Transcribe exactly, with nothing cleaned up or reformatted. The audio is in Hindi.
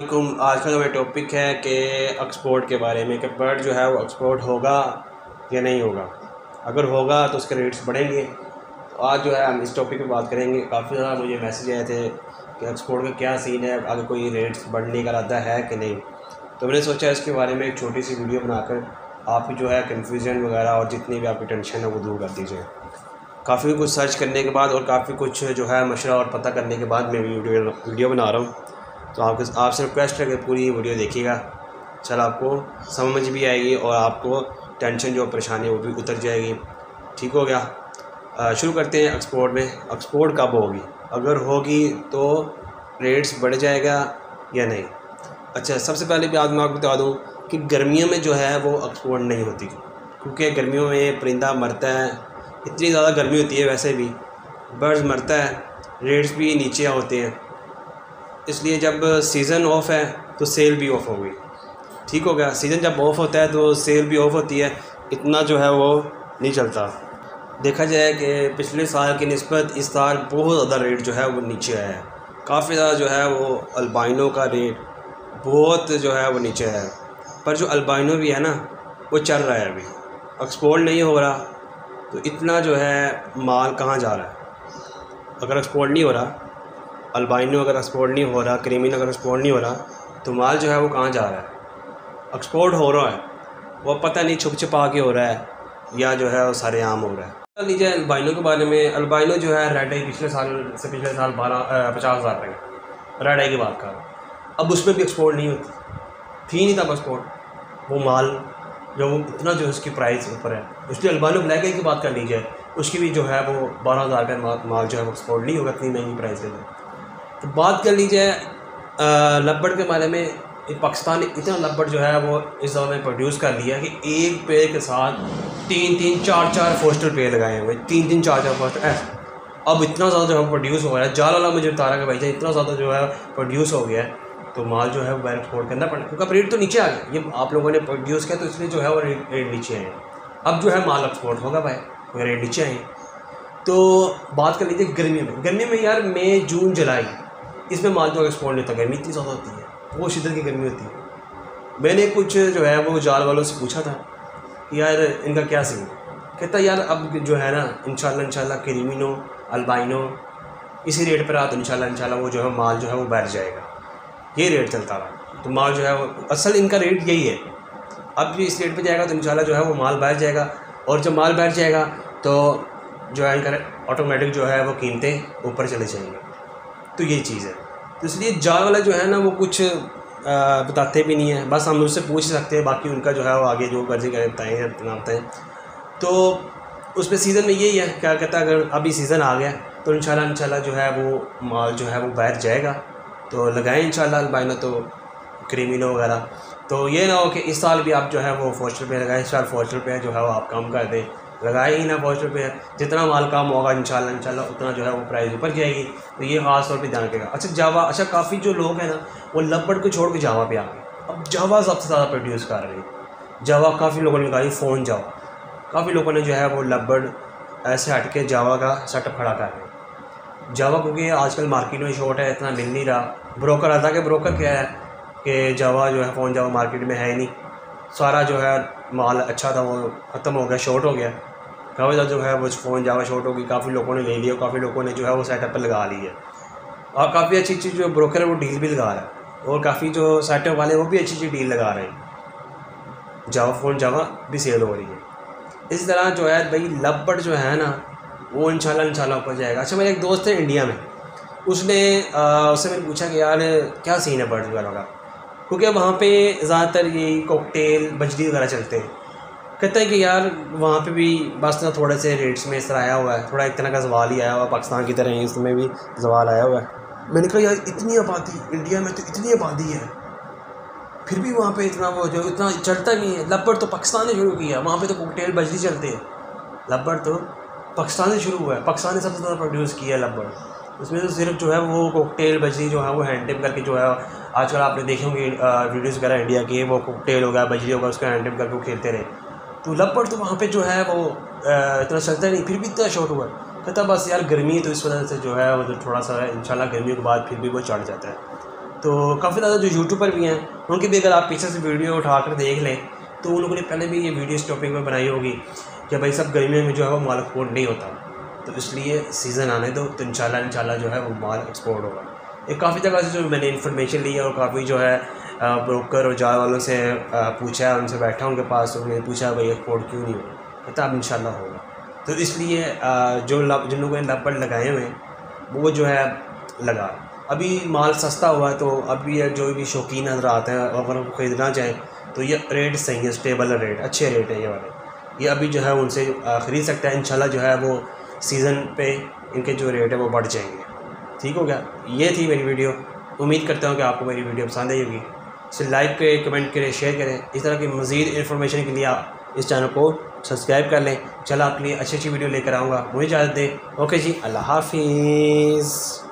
आज का जो टॉपिक है कि एक्सपोर्ट के बारे में कि बर्ड जो है वो एक्सपोर्ट होगा या नहीं होगा, अगर होगा तो उसके रेट्स बढ़ेंगे। तो आज जो है हम इस टॉपिक पे बात करेंगे। काफ़ी ज़्यादा मुझे मैसेज आए थे कि एक्सपोर्ट का क्या सीन है, अगर कोई रेट्स बढ़ने का इरादा है कि नहीं। तो मैंने सोचा इसके बारे में एक छोटी सी वीडियो बनाकर आपकी जो है कन्फ्यूज़न वगैरह और जितनी भी आपकी टेंशन है वो दूर कर दीजिए। काफ़ी कुछ सर्च करने के बाद और काफ़ी कुछ जो है मशवरा और पता करने के बाद मैं वीडियो वीडियो बना रहा हूँ। तो आपके आपसे रिक्वेस्ट है कि पूरी वीडियो देखिएगा, चल आपको समझ भी आएगी और आपको टेंशन जो परेशानी है वो भी उतर जाएगी। ठीक हो गया। आ, शुरू करते हैं एक्सपोर्ट में। एक्सपोर्ट कब होगी, अगर होगी तो रेट्स बढ़ जाएगा या नहीं। अच्छा, सबसे पहले भी आज मैं आपको बता दूं कि गर्मियों में जो है वो एक्सपोर्ट नहीं होती, क्योंकि गर्मियों में परिंदा मरता है, इतनी ज़्यादा गर्मी होती है, वैसे भी बर्ड्स मरता है, रेट्स भी नीचे होते हैं। इसलिए जब सीज़न ऑफ है तो सेल भी ऑफ होगी। ठीक हो गया। सीज़न जब ऑफ होता है तो सेल भी ऑफ होती है, इतना जो है वो नहीं चलता। देखा जाए कि पिछले साल की निस्बत इस साल बहुत ज़्यादा रेट जो है वो नीचे आया है। काफ़ी ज़्यादा जो है वो अल्बाइनो का रेट बहुत जो है वो नीचे आया है, पर जो अल्बाइनो भी है ना वो चल रहा है, अभी एक्सपोर्ट नहीं हो रहा। तो इतना जो है माल कहाँ जा रहा है, अगर एक्सपोर्ट नहीं हो रहा, अल्बाइनो अगर एक्सपोर्ट नहीं हो रहा, क्रीमिन अगर एक्सपोर्ट नहीं हो रहा, तो माल जो है वो कहाँ जा रहा है। एक्सपोर्ट हो रहा है वो पता नहीं छुप छुपा के हो रहा है या जो है वो सारे आम हो रहा है। पता लीजिए अल्बाइनो के बारे में। अल्बाइनो जो है रेड आई पिछले साल से पिछले साल बारह पचास हज़ार रुपये रेड आई की बात कर रहा हूँ। अब उसमें भी एक्सपोर्ट नहीं होती थी, नहीं था एक्सपोर्ट, वो माल जो वो इतना जो उसकी प्राइस ऊपर है। उसलिए अल्बाइनो ब्लैक आई की बात कर लीजिए, उसकी भी जो है वो बारह हज़ार रुपये माल जो है वो एक्सपोर्ट नहीं होगा, इतनी महंगी प्राइस के। तो बात कर लीजिए लबबर्ड के बारे में। पाकिस्तान ने इतना लबबर्ड जो है वो इस दौर में प्रोड्यूस कर लिया कि एक पेड़ के साथ तीन तीन चार चार फोस्टर पेड़ लगाए हुए, तीन तीन चार चार फोस्टर ऐसे। अब इतना ज़्यादा जो है प्रोड्यूस हो रहा है, जाल मुझे तारा के भाई इतना ज़्यादा जो है प्रोड्यूस हो गया है, तो माल जो है वो बाहर एक्सपोर्ट करना पड़ा, क्योंकि रेट तो नीचे आ गया। ये आप लोगों ने प्रोड्यूस किया तो इसलिए जो है वो रेट नीचे आए। अब जो है माल एक्सपोर्ट होगा भाई, रेट नीचे आए। तो बात कर लीजिए गर्मी में। गर्मी में यार मई जून जुलाई इसमें माल जो एक्सपोर्ट नहीं होता, गर्मी इतनी ज़्यादा होती है, वो शिदत की गर्मी होती है। मैंने कुछ जो है वो जाल वालों से पूछा था यार इनका क्या सीन, कहता यार अब जो है ना इंशाल्लाह इंशाल्लाह क्रीमिनो अल्बाइनो इसी रेट पर आ तो इंशाल्लाह इंशाल्लाह वो जो है माल जो है वो बैठ जाएगा। ये रेट चलता रहा तो माल जो है वो असल इनका रेट यही है, अब भी इस रेट पर जाएगा तो इंशाल्लाह जो है वो माल बैठ जाएगा। और जब माल बैठ जाएगा तो जो है इनका ऑटोमेटिक जो है वो कीमतें ऊपर चले जाएंगी। तो ये चीज़ है, तो इसलिए जाल वाला जो है ना वो कुछ आ, बताते भी नहीं है, बस हम उससे पूछ सकते हैं, बाकी उनका जो है वो आगे जो मर्जी करें बताएँ बताएँ। तो उस पर सीज़न में यही है, क्या कहता है अगर अभी सीज़न आ गया तो इंशाल्लाह इंशाल्लाह जो है वो माल जो है वो बैठ जाएगा, तो लगाएं इंशाल्लाह अल्बाइनो तो क्रीमिनो वगैरह। तो ये ना हो कि इस साल भी आप जो है वो फोस्टर पे लगाएं, इस साल फोस्टर पे जो है वो आप कम कर दें, लगाए ही ना पाँच रुपये। जितना माल काम होगा इंशाल्लाह इंशाल्लाह उतना जो है वो प्राइस ऊपर जाएगी। तो ये खास तौर पे ध्यान रखिएगा। अच्छा जावा, अच्छा काफ़ी जो लोग हैं ना वो लबड़ को छोड़ के जावा पे आ गए। अब जावा सबसे ज़्यादा प्रोड्यूस कर रही है। जावा काफ़ी लोगों ने निकाली, फ़ोन जावा काफ़ी लोगों ने जो है वो लबड़ ऐसे हट के जावा का सेटअप खड़ा कर रहे। जावा क्योंकि आजकल मार्केट में शॉर्ट है, इतना मिल नहीं रहा। ब्रोकर आता कि ब्रोकर क्या है कि जावा जो है फ़ोन जावा मार्केट में है ही नहीं, सारा जो है माल अच्छा था वो ख़त्म हो गया, शॉर्ट हो गया। काफ़ी जो है वो फ़ोन जावा शॉर्ट हो गई, काफ़ी लोगों ने ले लिया, काफ़ी लोगों ने जो है वो सेटअप पर लगा ली है। और काफ़ी अच्छी अच्छी जो ब्रोकर है वो डील भी लगा रहा है, और काफ़ी जो सेटअप वाले वो भी अच्छी अच्छी डील लगा रहे हैं, जावा फ़ोन जावा भी सेल हो रही है। इस तरह जो है भाई लबड़ जो है ना वो इंशाल्लाह इंशाल्लाह ऊपर जाएगा। अच्छा मेरे एक दोस्त है इंडिया में, उसने उससे मैंने पूछा कि यार क्या सीन है बर्ड्स वगैरह का, क्योंकि वहाँ पे ज़्यादातर ये कॉकटेल बजरी वगैरह चलते हैं। कहते हैं कि यार वहाँ पे भी बस ना थोड़े से रेट्स में इस तरह आया हुआ है, थोड़ा एक तरह का जवाल ही आया हुआ है, पाकिस्तान की तरह ही इसमें भी जवाल आया हुआ है। मैंने कहा यार इतनी आबादी इंडिया में, तो इतनी आबादी है, फिर भी वहाँ पर इतना वो जो इतना चलता नहीं है। लबड़ तो पाकिस्तान ने शुरू किया, वहाँ पर तो कॉकटेल बजरी चलते हैं, लबड़ तो पाकिस्तान से शुरू हुआ है, पाकिस्तान ने सबसे ज़्यादा प्रोड्यूस किया है लबड़। उसमें तो सिर्फ जो है वो कॉकटेल बजरी जो है वो हैंडटेप करके जो है आजकल आपने देखे होंगे वीडियोस वगैरह इंडिया के, वो कॉकटेल होगा बजरी होगा उसका हैंडटेप करके वो खेलते रहे। तो लबड़ तो वहाँ पे जो है वो इतना चलता नहीं, फिर भी इतना शॉर्ट हुआ। कहता बस यार गर्मी है तो इस वजह से जो है वो तो थोड़ा सा इंशाल्लाह गर्मी के बाद फिर भी वो चढ़ जाता है। तो काफ़ी ज़्यादा जो यूट्यूब पर भी हैं उनकी भी अगर आप पीछे से वीडियो उठा कर देख लें तो उन लोगों ने पहले भी ये वीडियो इस टॉपिक में बनाई होगी कि भाई सब गर्मियों में जो है वो माल एक्सपोर्ट नहीं होता, तो इसलिए सीज़न आने दो तो इंशाल्लाह इंशाल्लाह जो है वो माल एक्सपोर्ट होगा। ये काफ़ी जगह से जो मैंने इन्फॉर्मेशन ली है और काफ़ी जो है ब्रोकर और जार वालों से पूछा है, उनसे बैठा उनके पास, उन्होंने पूछा भाई एक्सपोर्ट क्यों नहीं होगा, पता अब इंशाल्लाह होगा। तो इसलिए जो लब जिन लोगों ने लबड़ लगाए हुए वो जो है लगा अभी माल सस्ता हुआ है, तो अभी जो भी शौकीन नजर आते हैं अगर उनको ख़रीदना चाहें तो ये रेट सही है, स्टेबल रेट, अच्छे रेट है ये वाले, ये अभी जो है उनसे ख़रीद सकते हैं। इंशाल्लाह जो है वो सीज़न पे इनके जो रेट है वो बढ़ जाएंगे। ठीक हो गया, ये थी मेरी वीडियो। उम्मीद करता हूँ कि आपको मेरी वीडियो पसंद आई होगी। इसे लाइक करें, कमेंट करें, शेयर करें। इस तरह की मज़ीद इन्फॉर्मेशन के लिए आप इस चैनल को सब्सक्राइब कर लें। चला आपके लिए अच्छी अच्छी वीडियो लेकर आऊँगा। मुझे इजाज़त दें। ओके जी, अल्लाह हाफिज़।